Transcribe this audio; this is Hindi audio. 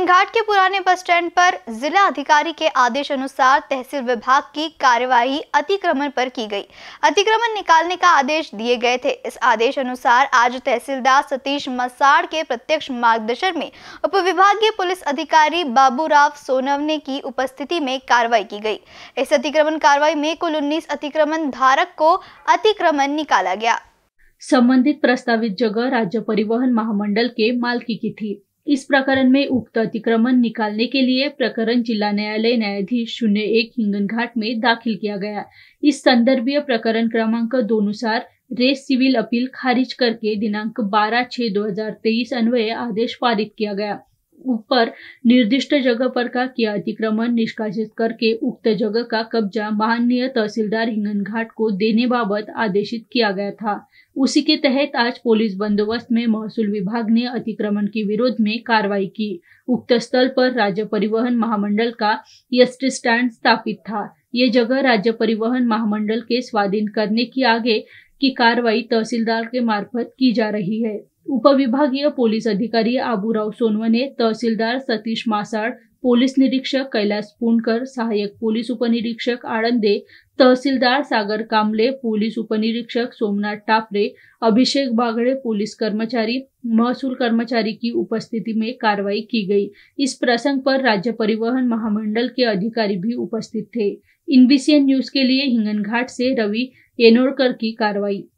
हिंगनघाट के पुराने बस स्टैंड पर जिला अधिकारी के आदेश अनुसार तहसील विभाग की कार्यवाही अतिक्रमण पर की गई। अतिक्रमण निकालने का आदेश दिए गए थे। इस आदेश अनुसार आज तहसीलदार सतीश मसाड़ के प्रत्यक्ष मार्गदर्शन में उपविभागीय पुलिस अधिकारी बाबूराव सोनवने की उपस्थिति में कार्रवाई की गई। इस अतिक्रमण कार्रवाई में कुल 19 अतिक्रमण धारक को अतिक्रमण निकाला गया। संबंधित प्रस्तावित जगह राज्य परिवहन महामंडल के मालकी की थी। इस प्रकरण में उक्त अतिक्रमण निकालने के लिए प्रकरण जिला न्यायालय न्यायाधीश 01 हिंगनघाट में दाखिल किया गया। इस संदर्भीय प्रकरण क्रमांक 2 अनुसार रेस सिविल अपील खारिज करके दिनांक 12/6/2023 अन्वय आदेश पारित किया गया। ऊपर निर्दिष्ट जगह पर का किया अतिक्रमण निष्कासित करके उक्त जगह का कब्जा माननीय तहसीलदार हिंगनघाट को देने बाबत आदेशित किया गया था। उसी के तहत आज पुलिस बंदोबस्त में महसूल विभाग ने अतिक्रमण के विरोध में कार्रवाई की। उक्त स्थल पर राज्य परिवहन महामंडल का एसटी स्टैंड स्थापित था। ये जगह राज्य परिवहन महामंडल के स्वाधीन करने की आगे की कार्रवाई तहसीलदार के मार्फत की जा रही है। उपविभागीय पोलीस अधिकारी बाबूराव सोनवने, तहसीलदार सतीश मसाड़, पोलीस निरीक्षक कैलाश पुनकर, सहायक पोलीस उपनिरीक्षक आनंद, तहसीलदार सागर कामले, पोलीस उपनिरीक्षक सोमनाथ टापरे, अभिषेक बागड़े पोलीस कर्मचारी, महसूल कर्मचारी की उपस्थिति में कार्रवाई की गई। इस प्रसंग पर राज्य परिवहन महामंडल के अधिकारी भी उपस्थित थे। INBCN न्यूज के लिए हिंगनघाट से रवि येनोरकर की कार्रवाई।